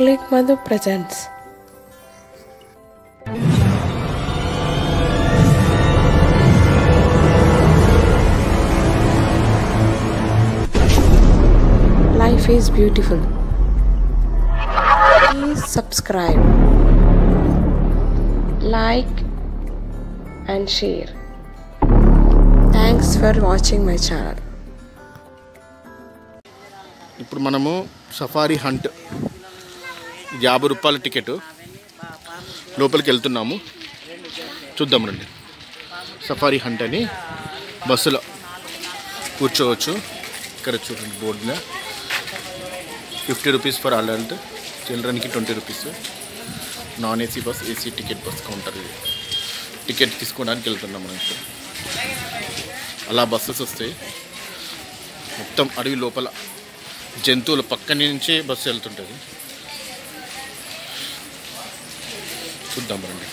Click Madhu presents. Life is beautiful. Please subscribe, like and share. Thanks for watching my channel. ఇప్పుడు మనము safari hunt 50 రూపాయల ticket లోపలికి వెళ్తున్నాము. చూద్దాం రండి. సఫారీ హంట్ అని బస్సులో కూర్చోవచ్చు. ఇక్కడ చూడండి బోర్డున 50 రూపీస్ ఫర్ అడల్ట్, చిల్డ్రన్కి 20 rupees. Non AC bus, AC ticket bus counter. Ticket తీసుకోవడానికి వెళ్తున్నాం మనం. అలా బస్సెస్ వస్తాయి. మొత్తం అడవి లోపల జంతువుల పక్క నుంచే బస్సు వెళ్తుంటుంది. చూద్దాం రండి.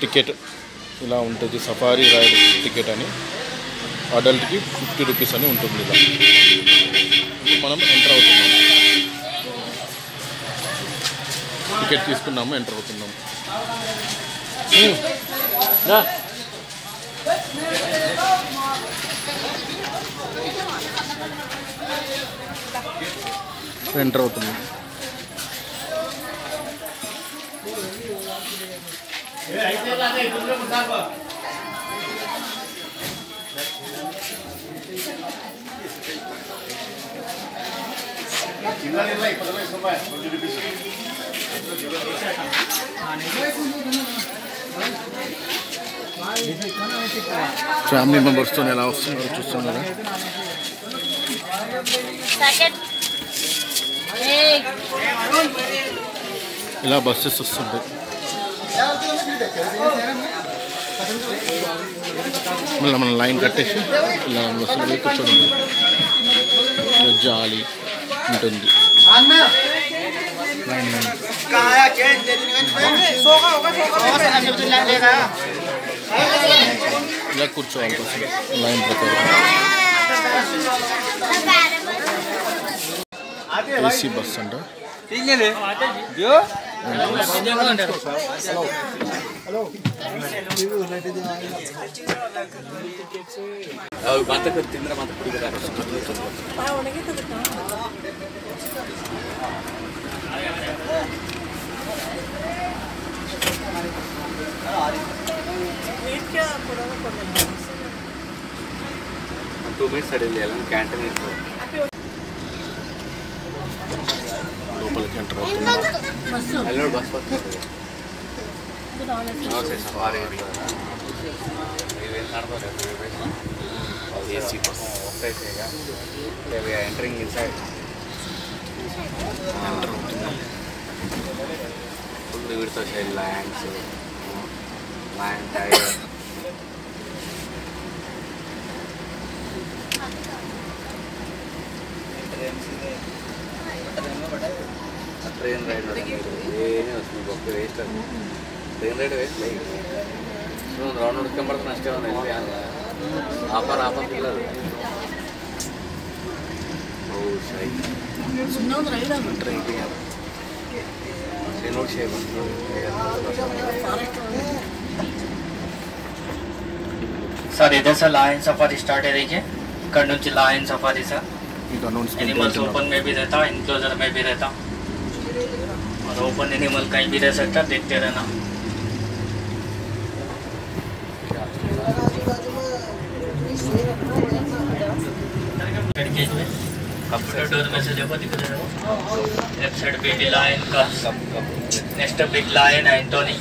టికెట్ ఇలా ఉంటుంది. సఫారీ రైడ్ టికెట్ అని అడల్ట్కి 50 రూపీస్ అని ఉంటుంది. ఇలా మనం ఎంటర్ అవుతున్నాము. టికెట్ తీసుకున్నాము, ఎంటర్ అవుతున్నాము. ఎంటర్ అవుతున్నాం. ఫ్యామిలీ మెంబర్స్తో ఎలా వస్తున్నారో చూస్తున్నారా? ఇలా బస్సెస్ వస్తుంటాయి. మళ్ళీ మనం లైన్ కట్టేసి ఇలా బస్సులు కూర్చోండి. జాలి ఉంటుంది. ఇలా కూర్చోవాలి లైన్ ప్రకారం. ఏసీ బస్ అంట. ట్రైన్ రైడ్ ఏమీ వస్తుంది. ఒక్క వేస్ట్ అది. ట్రైన్ రైడ్ వేస్ట్ లేదు. రౌండ్ ఉడకబడుతున్న నష్టం ఉంది. ఆఫర్ ఆఫర్ పిల్లలు ట్రైన్ సార్. ఇదే సార్ లయన్ సఫారీ స్టార్ట్ అయ్యేకి. ఇక్కడ నుంచి lion safari sir. Animals open में भी रहता, इनक्लोजर में भी रहता और ओपन एनिमल कहीं भी रह सकता. देखते रहना. कंप्यूटर डोर में से देखो, दिख रहा है लेफ्ट साइड पे भी लाइन का next big lion Antony.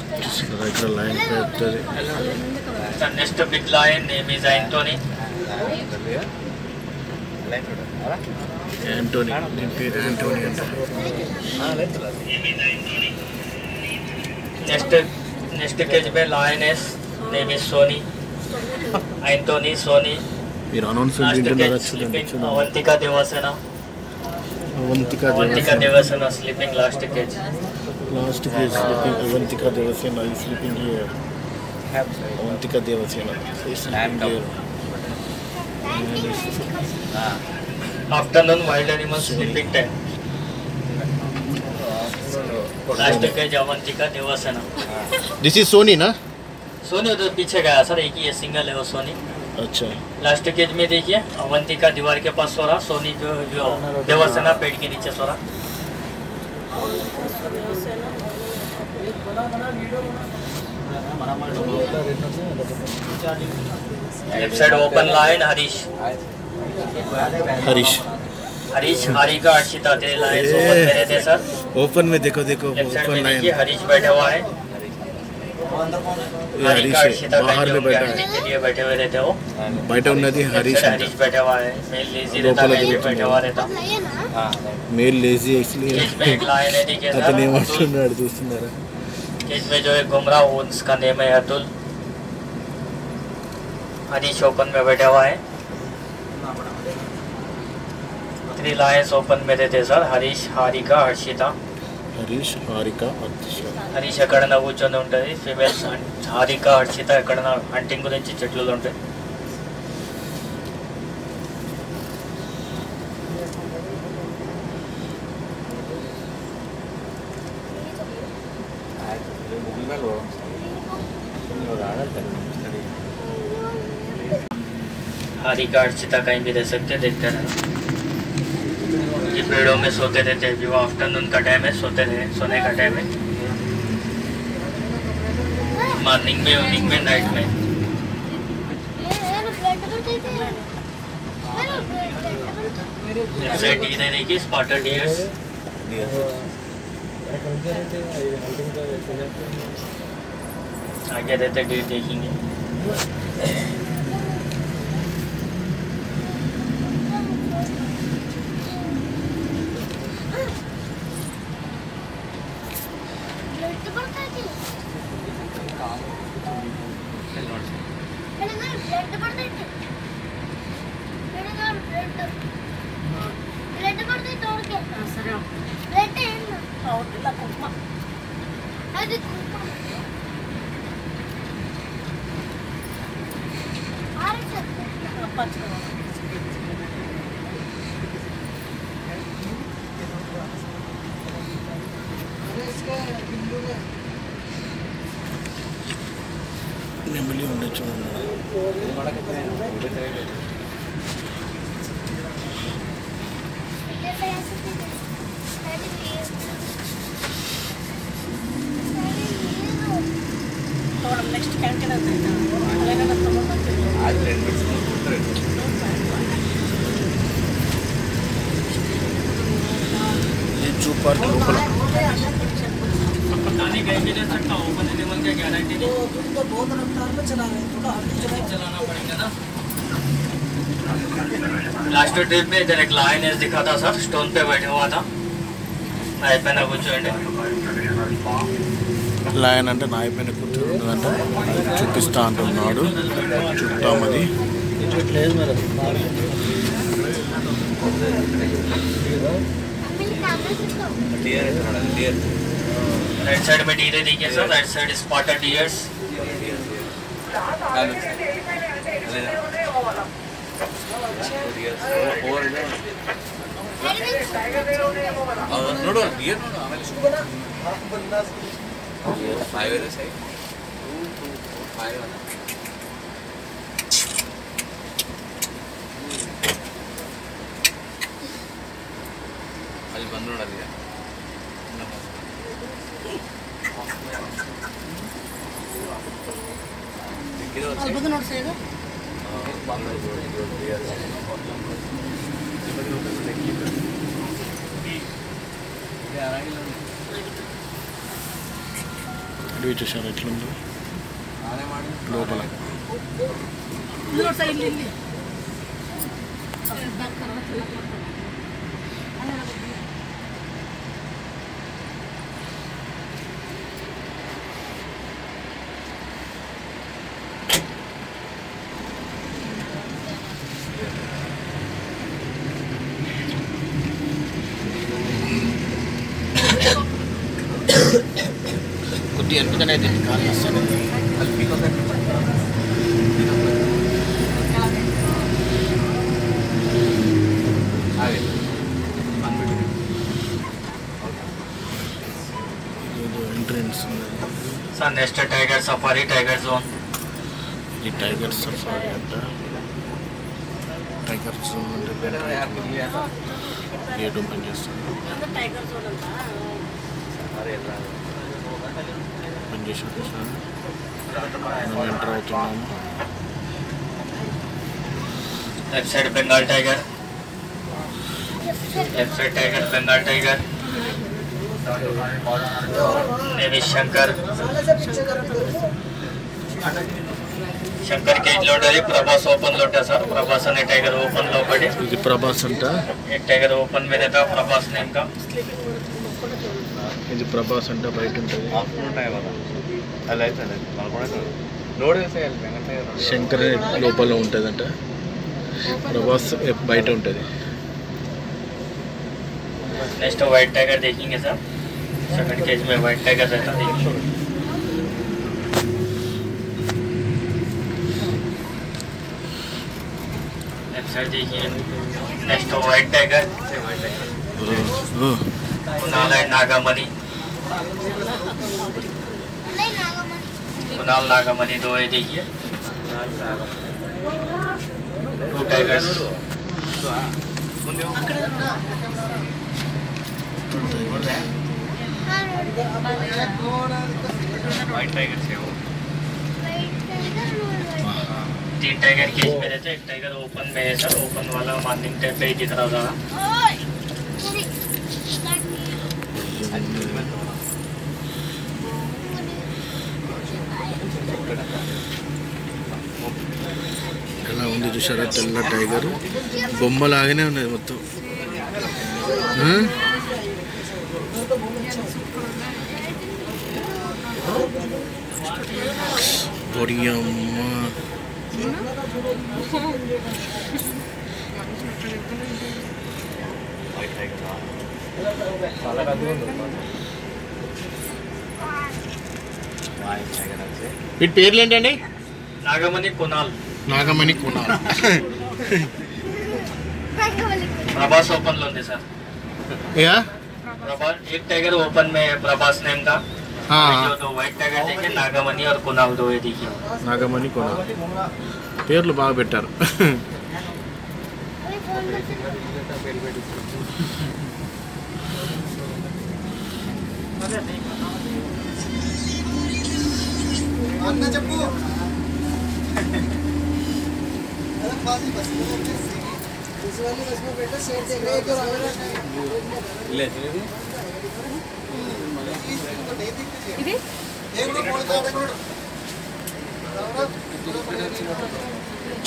Next big lion name is Antony. Next cage पे lioness name is Sony. Anthony Sony. Your announcement is very sleeping. Avantika Devasena. Avantika Devasena sleeping last cage. Last cage sleeping. Avantika Devasena is sleeping here. Avantika Devasena is sleeping here. Afternoon wild animals sleeping time. Last के Avantika Devasena this is Sony ना Sony उधर पीछे गया sir एक ही है single है वो सोनी अच्छा लास्ट केज में देखिए अवंतिका दीवार के पास सो रहा सोनी जो जो देवसेना पेड़ के नीचे सो रहा left side open lion Harish Harish Harish Hari का अर्चिता तेरे लाइन ओपन मेरे थे सर ओपन में देखो देखो ओपन लाइन हरीश बैठा हुआ है हरीश बाहर में बैठा है बैठे हुए रहते हो बैठा हुआ नहीं हरीश हरीश बैठा हुआ है मेल लेजी रहता है बैठा हुआ रहता हां मेल लेजी इसलिए बैक लाइन है ठीक है सर अपने वाटर में दोस्त मेरा इसमें जो है घूम रहा वो उसका नेम है अतुल हरीश ओपन में बैठा हुआ है रिलायंस ओपन में रहते सर हरीश हारिका हर्षिता हरीश हारिका हर्षिता हरीश अकड़ కూర్చొని ఉంటది ఫీమేల్స్ హారికా హర్షిత అక్కడ హంటింగ్ గురించి చెట్లలో ఉంటాయి హారికా హర్షిత कहीं भी रह सकते देखते रहना पेड़ों में सोते रहते हैं जो आफ्टरनून का टाइम है सोते रहे सोने का टाइम है मॉर्निंग में इवनिंग में नाइट में देखिए स्पॉटेड डियर्स आगे रहते डियर देखेंगे ट्रिप में इधर एक लायनेस दिखा था सर स्टोन पे बैठा हुआ था नाइफ पे ना कुछ लायन అంటే నాయి పైన కూర్చుని ఉన్నదంట చూపిస్తా అంటున్నాడు చూద్దాం అది राइट साइड में डीरे देखिए sir right side spotted deers Kutian itu kan identikal ya. Sir next tiger safari, tiger zone, ये टाइगर सफारी आता है, टाइगर जोन अंदर ये डोमेन्स अंदर टाइगर जोन आता है, अरे यार पंजेश्वर के साथ नौ एंटर होता है। Left side Bengal tiger, left side tiger Bengal tiger, नेवी शंकर, शंकर केज लोडरी, प्रभास ओपन लोटा सर, प्रभास ने टाइगर ओपन लो पड़े, ये प्रभास अंटा एक टाइगर ओपन में रहता प्रभास नेम का, ये प्रभास अंटा बैठ ఉంటది ఆఫ్టర్నూన్ టైం అలా అయితే మనకొనే లోడ్ చేయాలి వెంకటయ్య శంకర్ లోపల ఉంటదంట प्रभास బయట ఉంటది। नेक्स्ट वाइट टाइगर देखेंगे सर, सेकंड केज में वाइट टाइगर रहता देखेंगे। नेक्स्ट सर देखिए, next white tiger Kunal and Nagamani, Kunal Nagamani दो है देखिए, टू टाइगर्स वाइट टाइगर से वो तीन टाइगर केज में रहते, एक टाइगर ओपन में है सर, ओपन वाला मॉर्निंग टाइम पे ही दिख रहा होगा। ఎలా ఉంది చూసారా తెల్ల టైగర్ బొమ్మలాగానే ఉన్నది మొత్తం మీ పేర్లు ఏంటండి? నాగమణి కునాల్, నాగమణి కునాల్ ప్రభాస్ ఓపెన్ లో ఉంది సార్, एक टाइगर ओपन में प्रभास नेम का, हाँ दो वाइट टाइगर देखे नागामणि और कुणाल दो है देखिए, नागामणि कुणाल पेर लो बाग बेटर।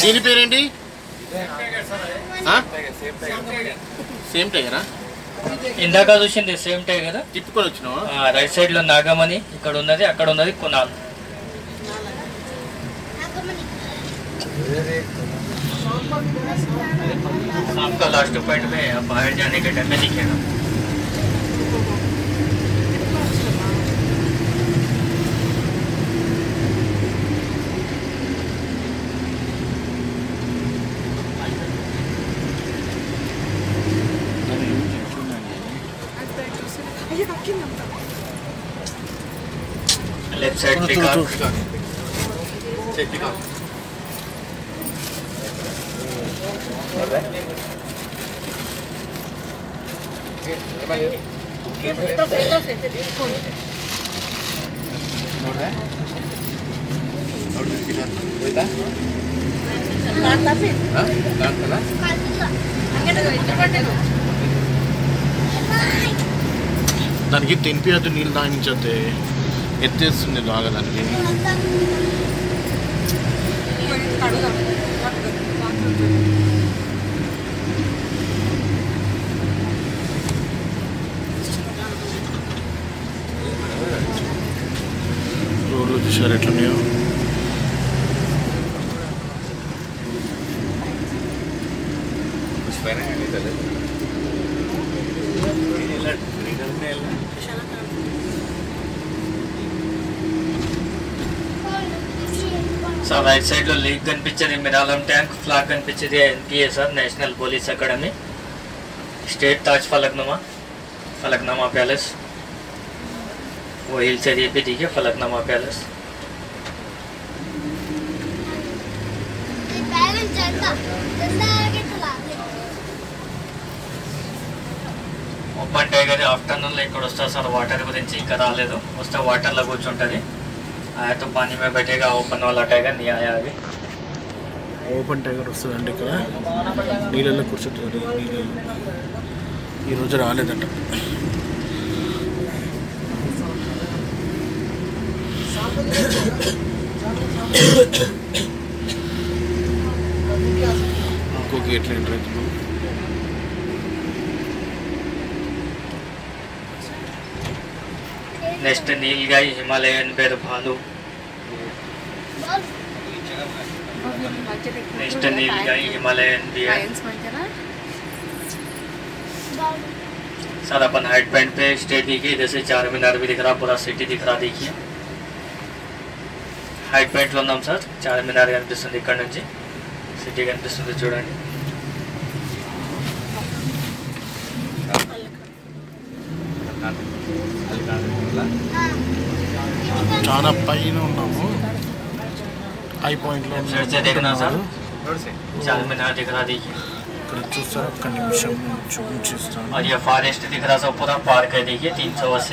దీని పేరేంటి? సేమ్ టైగరా? ఇందాక చూసింది సేమ్ టైగర్ తిప్పుకొని వచ్చినావా? రైట్ సైడ్ లో నాగమణి ఇక్కడ ఉన్నది, అక్కడ ఉన్నది కునాల్, आपका लास्ट पॉइंट में बाहर जाने के टाइम में दिखेगा। लेफ्ट साइड पिकअप దానికి తినిపించదు, నీళ్ళు తాగించే ఎత్తేస్తుంది బాగా దానికి। చూసారు ఎట్లున్నాయో సో రైట్ సైడ్లో లీక్ కనిపించేది మిరాలం ట్యాంక్, ఫ్లాగ్ కనిపించేది NPA sir, national police academy, state Taj Falaknuma, Falaknuma palace, वो हिल्स एरिया पे दिखे Falaknuma palace. Open tiger afternoon इकड़ो सर वाटर गुरी इंका रेद वस्ते वाटर लगे आया तो पानी में बैठेगा ओपन वाला टाइगर नहीं आया अभी ओपन टाइगर वस्तु नील कुछ ఈరోజు రాలేదంట. ఇంకో గేట్లు ఎంటర్ అవుతున్నాం. నెక్స్ట్ నీల్గాయ్ హిమాలయన్ బేర్ భాలు. Next nilgai Himalayan bear. Sir अपन हाइट पॉइंट पे स्टे देखिए, जैसे चार मीनार भी दिख रहा, पूरा सिटी दिख रहा, देखिए हाइट पॉइंट लो नाम सर चार मीनार कनिपिस्तुंदी, इक्कड़ नुंची सिटी कनिपिस्तुंदी चूडंडी. చాలా పైన ఉన్నాము, హై పాయింట్ లో ఉన్నాము. देखना सर चार मीनार दिख रहा, देखिए और ये फॉरेस्ट दिख रहा, सब पूरा पार्क है देखिए. 300 वर्ष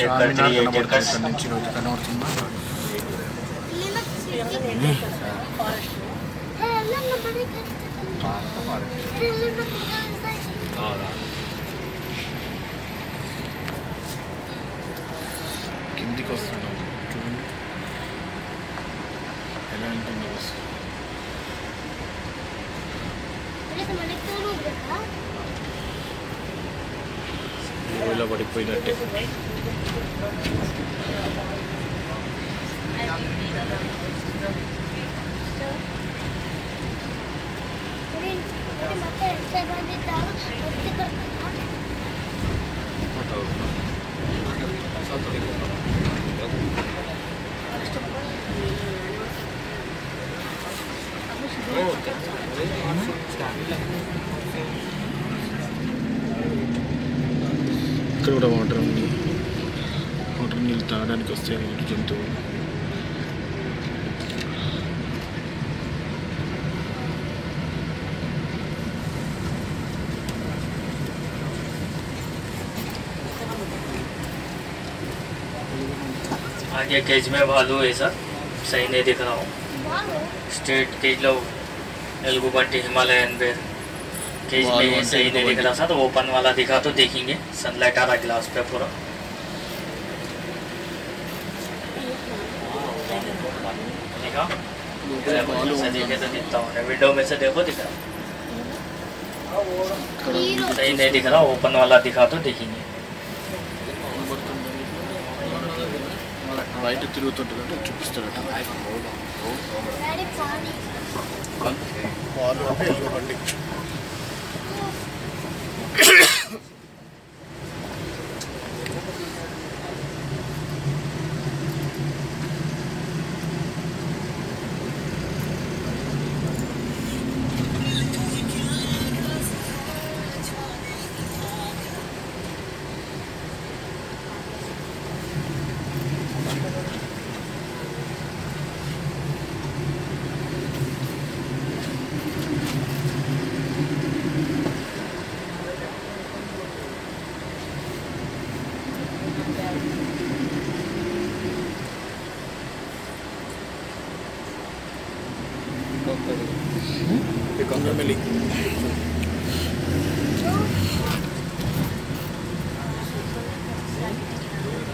పడిపోయినట్టే. ఇక్కడ కూడా వాటర్ ఉంది, వాటర్ నీళ్ళు తాగడానికి వస్తాయి జంతువులు. आगे केज में भालू है सर, सही नहीं दिख रहा हूँ. स्टेट केज लो एल्गू बंटी हिमालयन बेर केज में सही नहीं दिख रहा सर, ओपन वाला दिखा तो देखेंगे. सनलाइट आ रहा ग्लास पे पूरा. विंडो में से देखो दिख रहा, सही नहीं दिख रहा, ओपन वाला दिखा तो देखेंगे.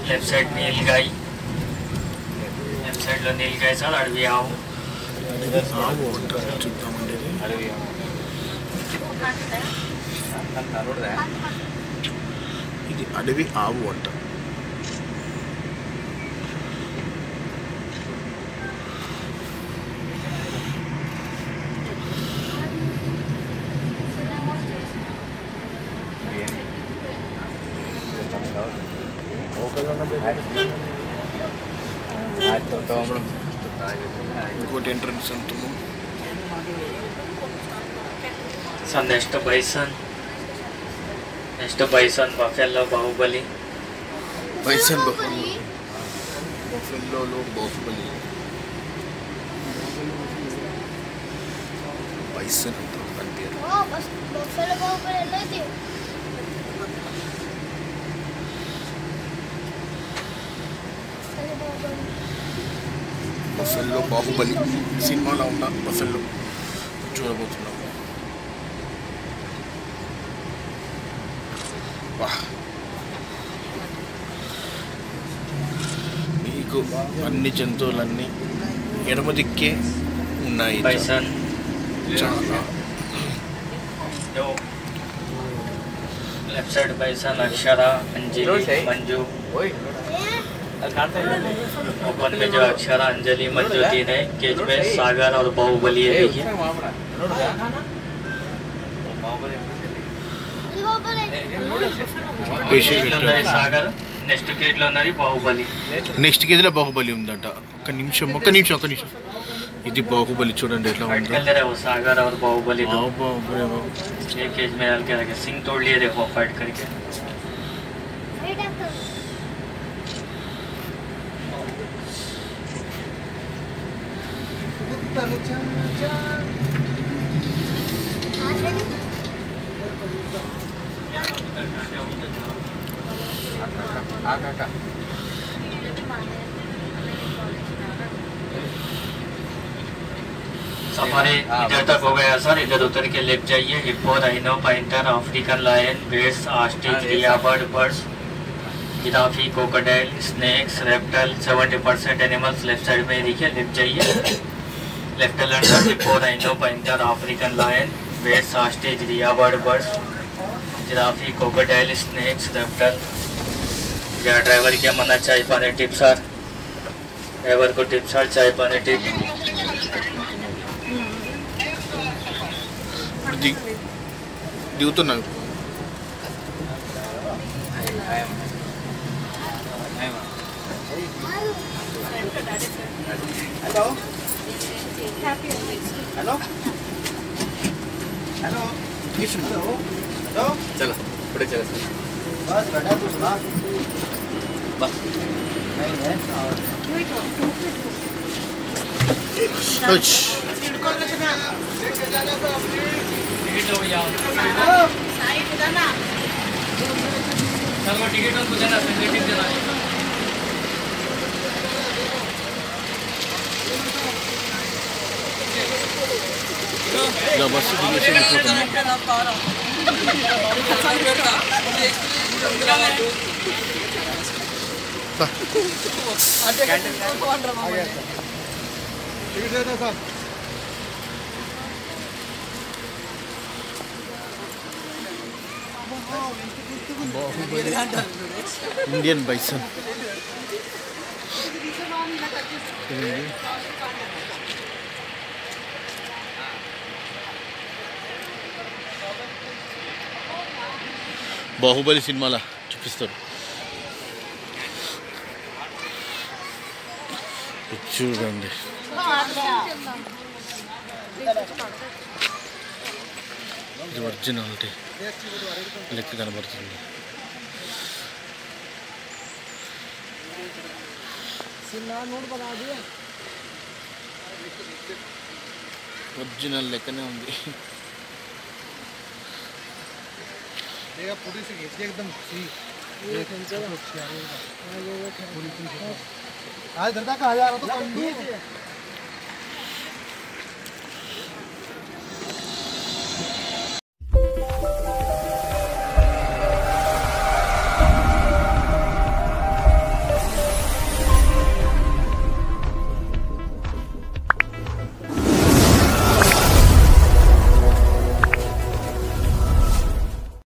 Left side nilgai, left side लो नीलगाई सर, अड़वी आओ ఇది అడవి ఆవు అంట. Good entrance into moon. So next to bison, buffalo, Bahu Bali. Bison, buffalo, Bahu Bali. Bison, buffalo, Bahu Bali. Buffalo, Bahu Bali. Cinema launa, buffalo. Churabothuna. Wow. Meeku anni jantulanni ermadikke unnayi. Bison. Chaala. Yo. Left side bison, Akshara, Anjali, Manju. Oi. Open में जो अक्षरा, अंजलि, मंजू तीन है, cage में सागर और बाहुबली है। देखिए Sagar next cage लोनारी Baahubali next cage लो बाहुबली ఉందంట। ఒక నిమిషం ఇది బాహుబలి చూడండి ఎట్లా ఉందో। కలర్ है वो सागर और बाहुबली दो ये केज में डाल के रखे। सिंह तोड़ लिए देखो फाइट करके। सफारी इधर तक हो गया सर। इधर उतर के लेफ्ट जाइए। Hippo, rhino, panther, African lion, bats, ostrich, rhea bird, birds, giraffe, crocodile, snakes, reptile. 70% animals left side में देखिए। लेफ्ट जाइए। Left hippo, rhino, panther, African lion, bats, ostrich, rhea bird, birds, giraffe, crocodile, snakes, reptile. या driver क्या मना चाय पानी tip sir. Driver को tip sir, चाय पानी टिप। ड्यू तो ना हेलो हेलो हेलो हेलो चलो बड़े चलो बस बैठा तो सुना बस नहीं है और टिकट उनको देना देना। लो बस टिकट निकालो। टिकट देना सर। Indian bison. बाहुबली सिनेमाला చూపిస్తారు చూడండి। ఇది ఒరిజినాలిటీ లెక్క కనబడుతుంది సినిమా నోట్ బనా దియా ఒరిజినల్ లెక్కనే ఉంది। ये पूरी से खींच के एकदम सी ये खींचा है। हां ये पूरी खींच। आज धरता का 1000 तो कम है।